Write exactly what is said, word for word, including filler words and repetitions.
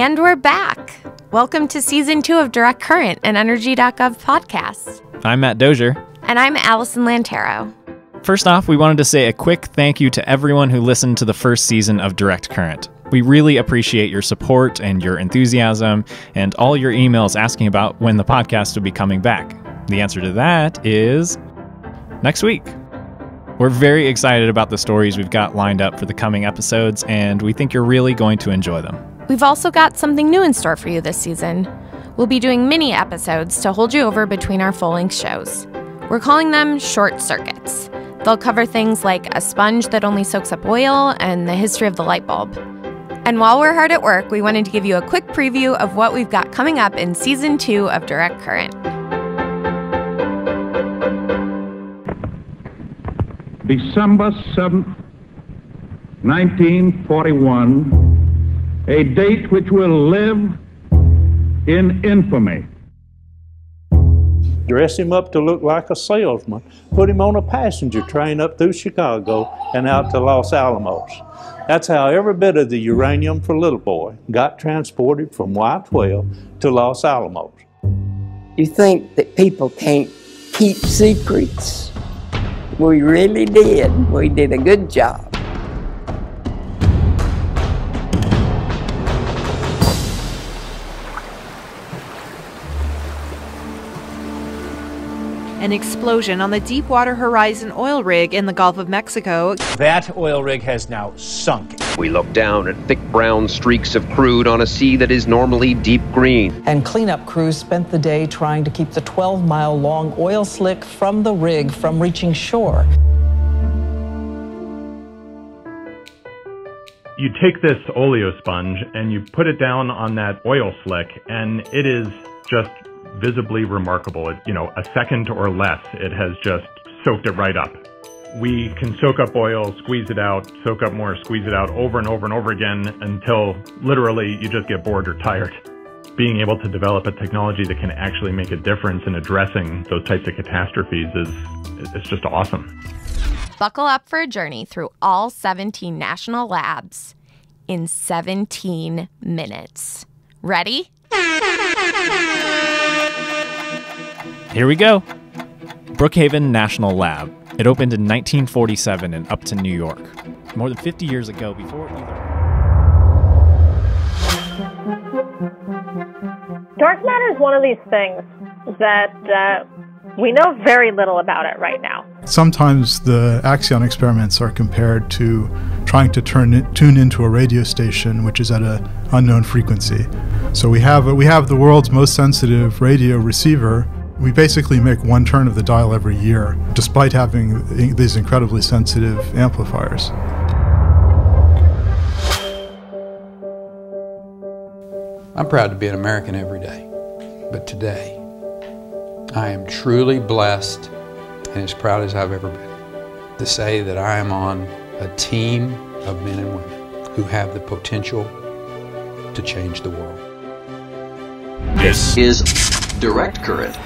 And we're back. Welcome to Season two of Direct Current, an Energy dot gov podcast. I'm Matt Dozier. And I'm Allison Lantero. First off, we wanted to say a quick thank you to everyone who listened to the first season of Direct Current. We really appreciate your support and your enthusiasm and all your emails asking about when the podcast will be coming back. The answer to that is next week. We're very excited about the stories we've got lined up for the coming episodes, and we think you're really going to enjoy them. We've also got something new in store for you this season. We'll be doing mini episodes to hold you over between our full-length shows. We're calling them Short Circuits. They'll cover things like a sponge that only soaks up oil and the history of the light bulb. And while we're hard at work, we wanted to give you a quick preview of what we've got coming up in Season two of Direct Current. December seventh, nineteen forty-one. A date which will live in infamy. Dress him up to look like a salesman. Put him on a passenger train up through Chicago and out to Los Alamos. That's how every bit of the uranium for Little Boy got transported from Y twelve to Los Alamos. You think that people can't keep secrets? We really did. We did a good job. An explosion on the Deepwater Horizon oil rig in the Gulf of Mexico. That oil rig has now sunk. We look down at thick brown streaks of crude on a sea that is normally deep green. And cleanup crews spent the day trying to keep the twelve mile long oil slick from the rig from reaching shore. You take this oleo sponge and you put it down on that oil slick, and it is just visibly remarkable. It, you know, a second or less, it has just soaked it right up. We can soak up oil, squeeze it out, soak up more, squeeze it out over and over and over again until literally you just get bored or tired. Being able to develop a technology that can actually make a difference in addressing those types of catastrophes is it's just awesome. Buckle up for a journey through all seventeen national labs in seventeen minutes. Ready? Here we go. Brookhaven National Lab. It opened in nineteen forty-seven in Upton, New York. More than fifty years ago before either. Dark matter is one of these things that uh, we know very little about it right now. Sometimes the Axion experiments are compared to trying to turn it, tune into a radio station which is at an unknown frequency. So we have, we have the world's most sensitive radio receiver. We basically make one turn of the dial every year, despite having these incredibly sensitive amplifiers. I'm proud to be an American every day, but today I am truly blessed and as proud as I've ever been to say that I am on a team of men and women who have the potential to change the world. This is Direct Current.